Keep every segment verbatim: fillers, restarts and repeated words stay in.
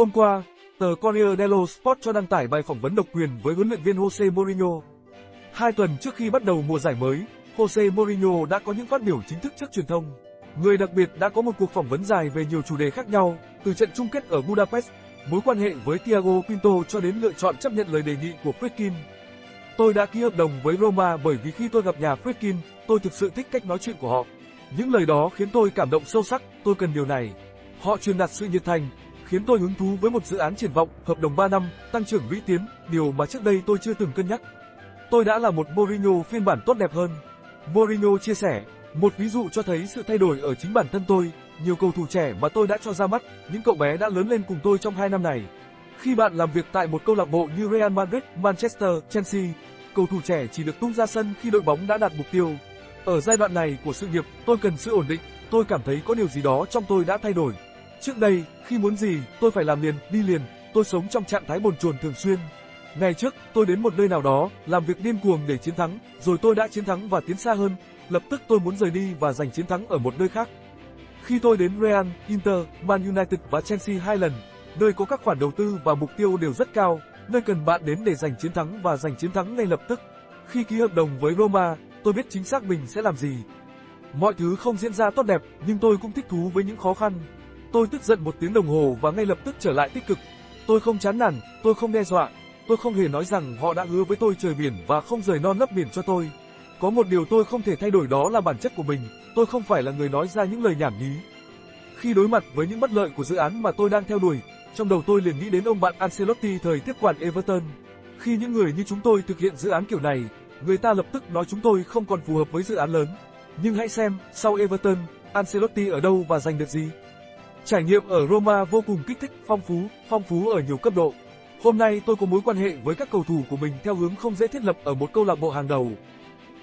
Hôm qua, tờ Corriere dello Sport cho đăng tải bài phỏng vấn độc quyền với huấn luyện viên Jose Mourinho. Hai tuần trước khi bắt đầu mùa giải mới, Jose Mourinho đã có những phát biểu chính thức trước truyền thông. Người đặc biệt đã có một cuộc phỏng vấn dài về nhiều chủ đề khác nhau, từ trận chung kết ở Budapest, mối quan hệ với Tiago Pinto cho đến lựa chọn chấp nhận lời đề nghị của Friedkin. Tôi đã ký hợp đồng với Roma bởi vì khi tôi gặp nhà Friedkin, tôi thực sự thích cách nói chuyện của họ. Những lời đó khiến tôi cảm động sâu sắc, tôi cần điều này. Họ truyền đạt sự nhiệt thành, khiến tôi hứng thú với một dự án triển vọng, hợp đồng ba năm, tăng trưởng vĩ tiến, điều mà trước đây tôi chưa từng cân nhắc. Tôi đã là một Mourinho phiên bản tốt đẹp hơn. Mourinho chia sẻ, một ví dụ cho thấy sự thay đổi ở chính bản thân tôi, nhiều cầu thủ trẻ mà tôi đã cho ra mắt, những cậu bé đã lớn lên cùng tôi trong hai năm này. Khi bạn làm việc tại một câu lạc bộ như Real Madrid, Manchester, Chelsea, cầu thủ trẻ chỉ được tung ra sân khi đội bóng đã đạt mục tiêu. Ở giai đoạn này của sự nghiệp, tôi cần sự ổn định, tôi cảm thấy có điều gì đó trong tôi đã thay đổi. Trước đây, khi muốn gì, tôi phải làm liền, đi liền, tôi sống trong trạng thái bồn chồn thường xuyên. Ngày trước, tôi đến một nơi nào đó, làm việc điên cuồng để chiến thắng, rồi tôi đã chiến thắng và tiến xa hơn, lập tức tôi muốn rời đi và giành chiến thắng ở một nơi khác. Khi tôi đến Real, Inter, Man United và Chelsea hai lần, nơi có các khoản đầu tư và mục tiêu đều rất cao, nơi cần bạn đến để giành chiến thắng và giành chiến thắng ngay lập tức. Khi ký hợp đồng với Roma, tôi biết chính xác mình sẽ làm gì. Mọi thứ không diễn ra tốt đẹp, nhưng tôi cũng thích thú với những khó khăn. Tôi tức giận một tiếng đồng hồ và ngay lập tức trở lại tích cực. Tôi không chán nản, tôi không đe dọa, tôi không hề nói rằng họ đã hứa với tôi trời biển và không rời non lấp biển cho tôi. Có một điều tôi không thể thay đổi đó là bản chất của mình, tôi không phải là người nói ra những lời nhảm nhí. Khi đối mặt với những bất lợi của dự án mà tôi đang theo đuổi, trong đầu tôi liền nghĩ đến ông bạn Ancelotti thời tiếp quản Everton. Khi những người như chúng tôi thực hiện dự án kiểu này, người ta lập tức nói chúng tôi không còn phù hợp với dự án lớn. Nhưng hãy xem, sau Everton, Ancelotti ở đâu và giành được gì? Trải nghiệm ở Roma vô cùng kích thích, phong phú, phong phú ở nhiều cấp độ. Hôm nay tôi có mối quan hệ với các cầu thủ của mình theo hướng không dễ thiết lập ở một câu lạc bộ hàng đầu.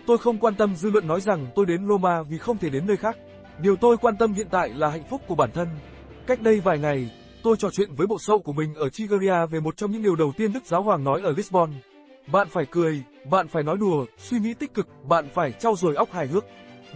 Tôi không quan tâm dư luận nói rằng tôi đến Roma vì không thể đến nơi khác. Điều tôi quan tâm hiện tại là hạnh phúc của bản thân. Cách đây vài ngày, tôi trò chuyện với bộ sậu của mình ở Tiguria về một trong những điều đầu tiên Đức Giáo Hoàng nói ở Lisbon. Bạn phải cười, bạn phải nói đùa, suy nghĩ tích cực, bạn phải trau dồi óc hài hước.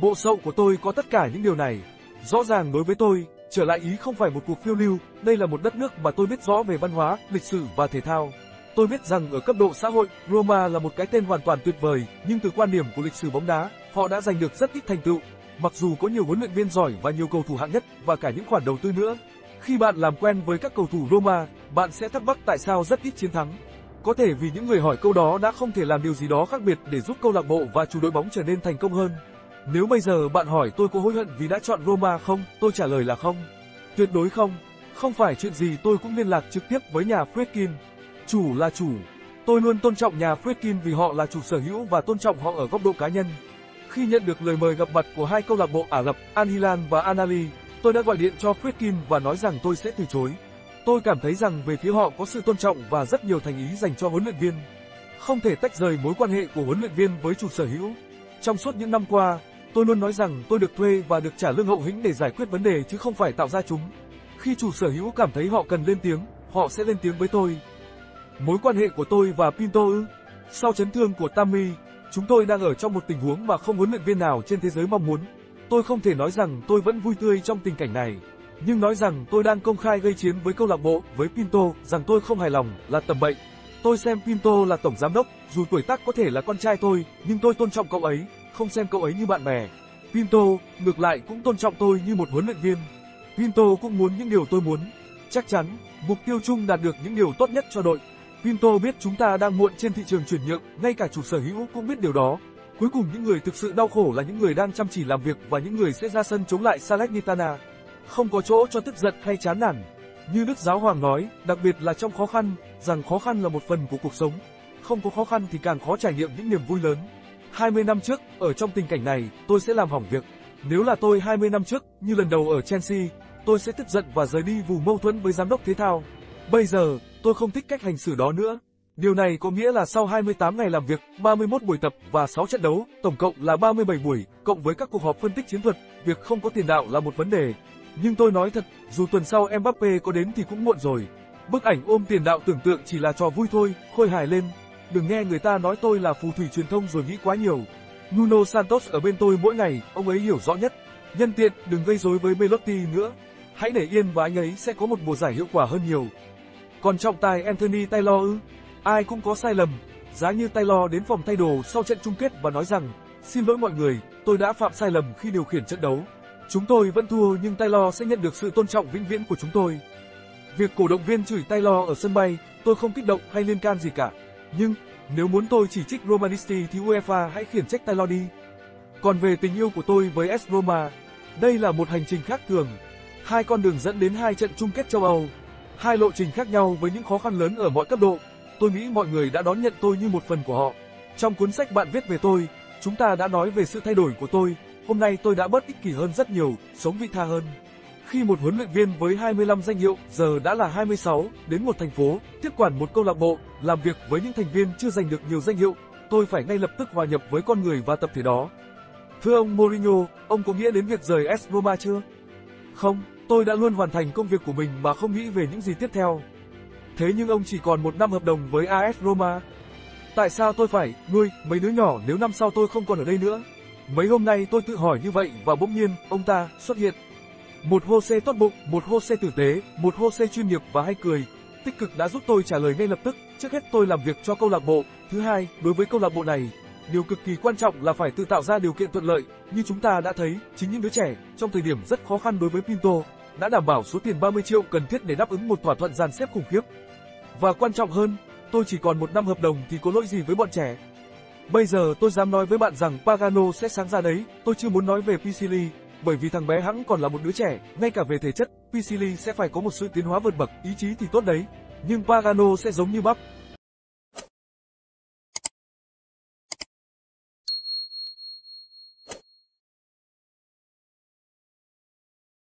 Bộ sậu của tôi có tất cả những điều này. Rõ ràng đối với tôi, trở lại Ý không phải một cuộc phiêu lưu, đây là một đất nước mà tôi biết rõ về văn hóa, lịch sử và thể thao. Tôi biết rằng ở cấp độ xã hội, Roma là một cái tên hoàn toàn tuyệt vời, nhưng từ quan điểm của lịch sử bóng đá, họ đã giành được rất ít thành tựu. Mặc dù có nhiều huấn luyện viên giỏi và nhiều cầu thủ hạng nhất và cả những khoản đầu tư nữa. Khi bạn làm quen với các cầu thủ Roma, bạn sẽ thắc mắc tại sao rất ít chiến thắng. Có thể vì những người hỏi câu đó đã không thể làm điều gì đó khác biệt để giúp câu lạc bộ và chủ đội bóng trở nên thành công hơn. Nếu bây giờ bạn hỏi tôi có hối hận vì đã chọn Roma không, tôi trả lời là không. Tuyệt đối không. Không phải chuyện gì tôi cũng liên lạc trực tiếp với nhà Friedkin. Chủ là chủ. Tôi luôn tôn trọng nhà Friedkin vì họ là chủ sở hữu và tôn trọng họ ở góc độ cá nhân. Khi nhận được lời mời gặp mặt của hai câu lạc bộ Ả Rập, Al Hilal và Al Ahly, tôi đã gọi điện cho Friedkin và nói rằng tôi sẽ từ chối. Tôi cảm thấy rằng về phía họ có sự tôn trọng và rất nhiều thành ý dành cho huấn luyện viên. Không thể tách rời mối quan hệ của huấn luyện viên với chủ sở hữu. Trong suốt những năm qua, tôi luôn nói rằng tôi được thuê và được trả lương hậu hĩnh để giải quyết vấn đề chứ không phải tạo ra chúng. Khi chủ sở hữu cảm thấy họ cần lên tiếng, họ sẽ lên tiếng với tôi. Mối quan hệ của tôi và Pinto ư? Sau chấn thương của Tammy, chúng tôi đang ở trong một tình huống mà không huấn luyện viên nào trên thế giới mong muốn. Tôi không thể nói rằng tôi vẫn vui tươi trong tình cảnh này, nhưng nói rằng tôi đang công khai gây chiến với câu lạc bộ, với Pinto, rằng tôi không hài lòng là tầm bậy. Tôi xem Pinto là tổng giám đốc, dù tuổi tác có thể là con trai tôi, nhưng tôi tôn trọng cậu ấy, không xem cậu ấy như bạn bè. Pinto, ngược lại, cũng tôn trọng tôi như một huấn luyện viên. Pinto cũng muốn những điều tôi muốn. Chắc chắn, mục tiêu chung đạt được những điều tốt nhất cho đội. Pinto biết chúng ta đang muộn trên thị trường chuyển nhượng, ngay cả chủ sở hữu cũng biết điều đó. Cuối cùng những người thực sự đau khổ là những người đang chăm chỉ làm việc và những người sẽ ra sân chống lại Salernitana. Không có chỗ cho tức giận hay chán nản. Như Đức Giáo Hoàng nói, đặc biệt là trong khó khăn, rằng khó khăn là một phần của cuộc sống. Không có khó khăn thì càng khó trải nghiệm những niềm vui lớn. hai mươi năm trước, ở trong tình cảnh này, tôi sẽ làm hỏng việc. Nếu là tôi hai mươi năm trước, như lần đầu ở Chelsea, tôi sẽ tức giận và rời đi vùng mâu thuẫn với giám đốc thể thao. Bây giờ, tôi không thích cách hành xử đó nữa. Điều này có nghĩa là sau hai mươi tám ngày làm việc, ba mươi mốt buổi tập và sáu trận đấu, tổng cộng là ba mươi bảy buổi, cộng với các cuộc họp phân tích chiến thuật, việc không có tiền đạo là một vấn đề. Nhưng tôi nói thật, dù tuần sau Mbappé có đến thì cũng muộn rồi. Bức ảnh ôm tiền đạo tưởng tượng chỉ là trò vui thôi, khôi hài lên. Đừng nghe người ta nói tôi là phù thủy truyền thông rồi nghĩ quá nhiều. Nuno Santos ở bên tôi mỗi ngày, ông ấy hiểu rõ nhất. Nhân tiện, đừng gây rối với Melotti nữa. hãy để yên và anh ấy sẽ có một mùa giải hiệu quả hơn nhiều. Còn trọng tài Anthony Taylor ư? Ai cũng có sai lầm. Giá như Taylor đến phòng thay đồ sau trận chung kết và nói rằng, xin lỗi mọi người, tôi đã phạm sai lầm khi điều khiển trận đấu. Chúng tôi vẫn thua nhưng Taylor sẽ nhận được sự tôn trọng vĩnh viễn của chúng tôi. Việc cổ động viên chửi Taylor ở sân bay, tôi không kích động hay liên can gì cả. Nhưng, nếu muốn tôi chỉ trích Romanista thì UEFA hãy khiển trách Taylor đi. Còn về tình yêu của tôi với a ét Roma, đây là một hành trình khác thường. Hai con đường dẫn đến hai trận chung kết châu Âu. Hai lộ trình khác nhau với những khó khăn lớn ở mọi cấp độ. Tôi nghĩ mọi người đã đón nhận tôi như một phần của họ. Trong cuốn sách bạn viết về tôi, chúng ta đã nói về sự thay đổi của tôi. Hôm nay tôi đã bớt ích kỷ hơn rất nhiều, sống vị tha hơn. Khi một huấn luyện viên với hai mươi lăm danh hiệu giờ đã là hai mươi sáu, đến một thành phố, tiếp quản một câu lạc bộ, làm việc với những thành viên chưa giành được nhiều danh hiệu, tôi phải ngay lập tức hòa nhập với con người và tập thể đó. Thưa ông Mourinho, ông có nghĩa đến việc rời a ét Roma chưa? Không, tôi đã luôn hoàn thành công việc của mình mà không nghĩ về những gì tiếp theo. Thế nhưng ông chỉ còn một năm hợp đồng với a ét Roma. Tại sao tôi phải nuôi mấy đứa nhỏ nếu năm sau tôi không còn ở đây nữa? Mấy hôm nay tôi tự hỏi như vậy và bỗng nhiên, ông ta xuất hiện. Một Jose tốt bụng, một Jose tử tế, một Jose chuyên nghiệp và hay cười, tích cực đã giúp tôi trả lời ngay lập tức. Trước hết tôi làm việc cho câu lạc bộ. Thứ hai, đối với câu lạc bộ này, điều cực kỳ quan trọng là phải tự tạo ra điều kiện thuận lợi. Như chúng ta đã thấy, chính những đứa trẻ, trong thời điểm rất khó khăn đối với Pinto, đã đảm bảo số tiền ba mươi triệu cần thiết để đáp ứng một thỏa thuận dàn xếp khủng khiếp. Và quan trọng hơn, tôi chỉ còn một năm hợp đồng thì có lỗi gì với bọn trẻ. Bây giờ tôi dám nói với bạn rằng Pagano sẽ sáng ra đấy. Tôi chưa muốn nói về Pisilli, bởi vì thằng bé hẵng còn là một đứa trẻ. Ngay cả về thể chất, Pisilli sẽ phải có một sự tiến hóa vượt bậc. Ý chí thì tốt đấy, nhưng Pagano sẽ giống như bắp.